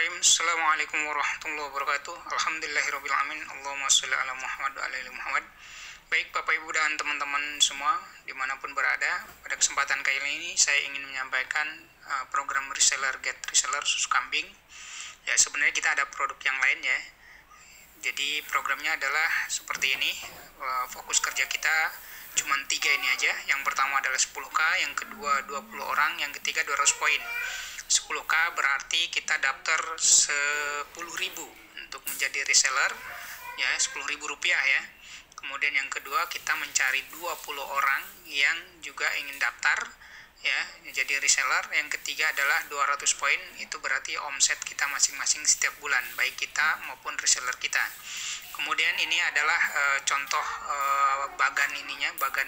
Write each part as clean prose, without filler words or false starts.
Bismillahirrahmanirrahim. Assalamualaikum warahmatullahi wabarakatuh. Alhamdulillahirrahmanirrahim. Allahumma salli ala Muhammad wa ala ali Muhammad. Baik Bapak Ibu dan teman-teman semua dimanapun berada, pada kesempatan kali ini saya ingin menyampaikan program reseller get reseller susu kambing. Ya, sebenarnya kita ada produk yang lain ya. Jadi programnya adalah seperti ini. Fokus kerja kita cuman 3 ini aja. Yang pertama adalah 10K, yang kedua 20 orang, yang ketiga 200 poin. 10K berarti kita daftar 10.000 untuk menjadi reseller ya, 10.000 rupiah ya. Kemudian yang kedua kita mencari 20 orang yang juga ingin daftar ya jadi reseller. Yang ketiga adalah 200 poin, itu berarti omset kita masing-masing setiap bulan, baik kita maupun reseller kita. Kemudian ini adalah contoh bagan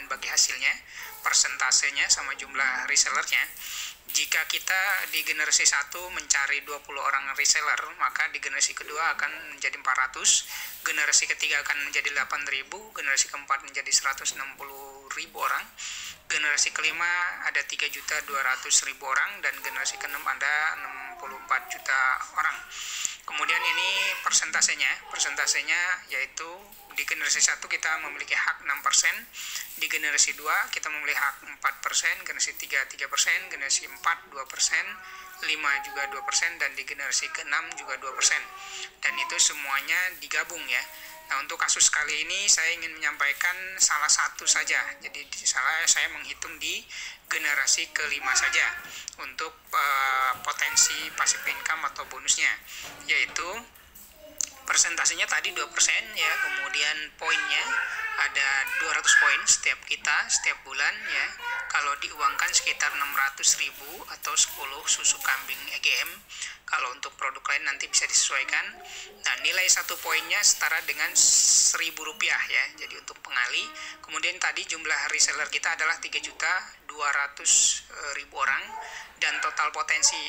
bagi hasilnya, persentasenya sama jumlah resellernya. Jika kita di generasi 1 mencari 20 orang reseller, maka di generasi kedua akan menjadi 400, generasi ketiga akan menjadi 8.000, generasi keempat menjadi 160.000 orang, generasi kelima ada 3.200.000 orang, dan generasi keenam ada 64 juta orang. Kemudian ini persentasenya yaitu di generasi 1 kita memiliki hak 6%, di generasi 2 kita memiliki hak 4%, generasi 3 3%, generasi 4 2%, 5 juga 2%, dan di generasi ke-6 juga 2%. Dan itu semuanya digabung ya. Nah, untuk kasus kali ini saya ingin menyampaikan salah satu saja. Jadi saya menghitung di generasi ke-5 saja untuk potensi passive income atau bonusnya, yaitu persentasenya tadi 2% ya, kemudian poinnya ada 200 poin setiap bulan ya. Kalau diuangkan sekitar 600.000 atau 10 susu kambing EGM. Kalau untuk produk lain nanti bisa disesuaikan. Nah, nilai satu poinnya setara dengan 1.000 rupiah ya. Jadi untuk pengali. Kemudian tadi jumlah reseller kita adalah 3.200.000 orang, dan total potensi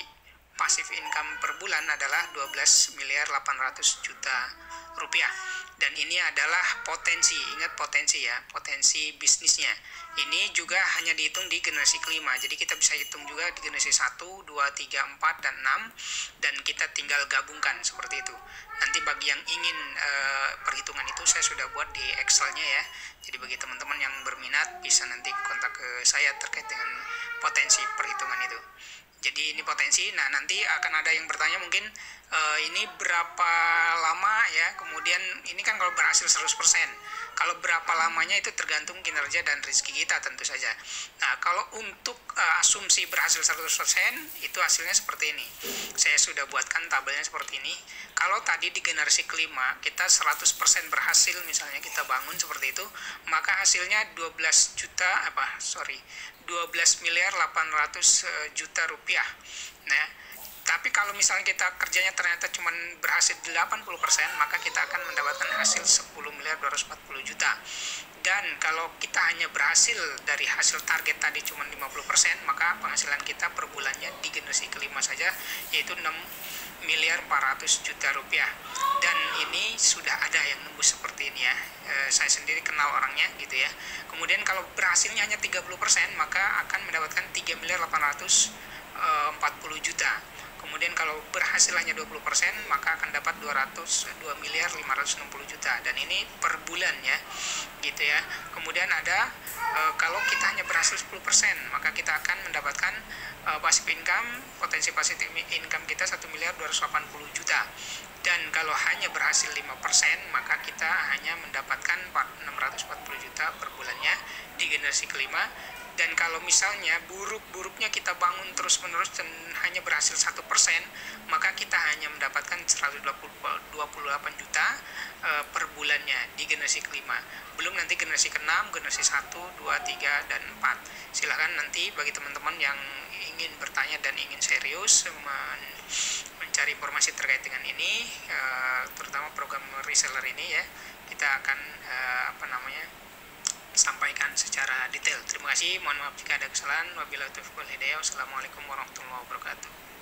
pasif income per bulan adalah 12.800.000.000 rupiah. Dan ini adalah potensi, ingat potensi ya, potensi bisnisnya. Ini juga hanya dihitung di generasi kelima, jadi kita bisa hitung juga di generasi 1, 2, 3, 4, dan 6, dan kita tinggal gabungkan seperti itu. Nanti bagi yang ingin perhitungan itu saya sudah buat di Excel-nya ya, jadi bagi teman-teman yang berminat bisa nanti kontak ke saya terkait dengan potensi perhitungan itu. Jadi ini potensi. Nah, nanti akan ada yang bertanya mungkin ini berapa lama ya. Kemudian ini kan kalau berhasil 100%. Kalau berapa lamanya itu tergantung kinerja dan rezeki kita tentu saja. Nah, kalau untuk asumsi berhasil 100% itu hasilnya seperti ini. Saya sudah buatkan tabelnya seperti ini. Kalau tadi di generasi kelima kita 100% berhasil, misalnya kita bangun seperti itu, maka hasilnya 12.800.000.000 rupiah. Nah, tapi kalau misalnya kita kerjanya ternyata cuma berhasil 80%, maka kita akan mendapatkan hasil 10.240.000.000. Dan kalau kita hanya berhasil dari hasil target tadi cuma 50%, maka penghasilan kita per bulannya di generasi kelima saja yaitu 6.400.000.000 rupiah. Dan ini sudah ada yang nembus seperti ini ya, saya sendiri kenal orangnya gitu ya. Kemudian kalau berhasilnya hanya 30%, maka akan mendapatkan 3.840.000.000. Kemudian kalau berhasil hanya 20%, maka akan dapat 2.560.000.000, dan ini per bulan ya gitu ya. Kemudian ada kalau kita hanya berhasil 10%, maka kita akan mendapatkan passive income, potensi passive income kita 1.280.000.000. Dan kalau hanya berhasil 5%, maka kita hanya mendapatkan 640.000.000 per bulannya di generasi kelima. Dan kalau misalnya buruk-buruknya kita bangun terus-menerus dan hanya berhasil 1%, maka kita hanya mendapatkan 128 juta per bulannya di generasi kelima. Belum nanti generasi keenam, generasi 1, 2, 3, dan 4. Silahkan nanti bagi teman-teman yang ingin bertanya dan ingin serius mencari informasi terkait dengan ini, terutama program reseller ini ya, kita akan sampaikan secara detail. Terima kasih, mohon maaf jika ada kesalahan. Wabillahi taufiq wal hidayah. Wassalamualaikum warahmatullahi wabarakatuh.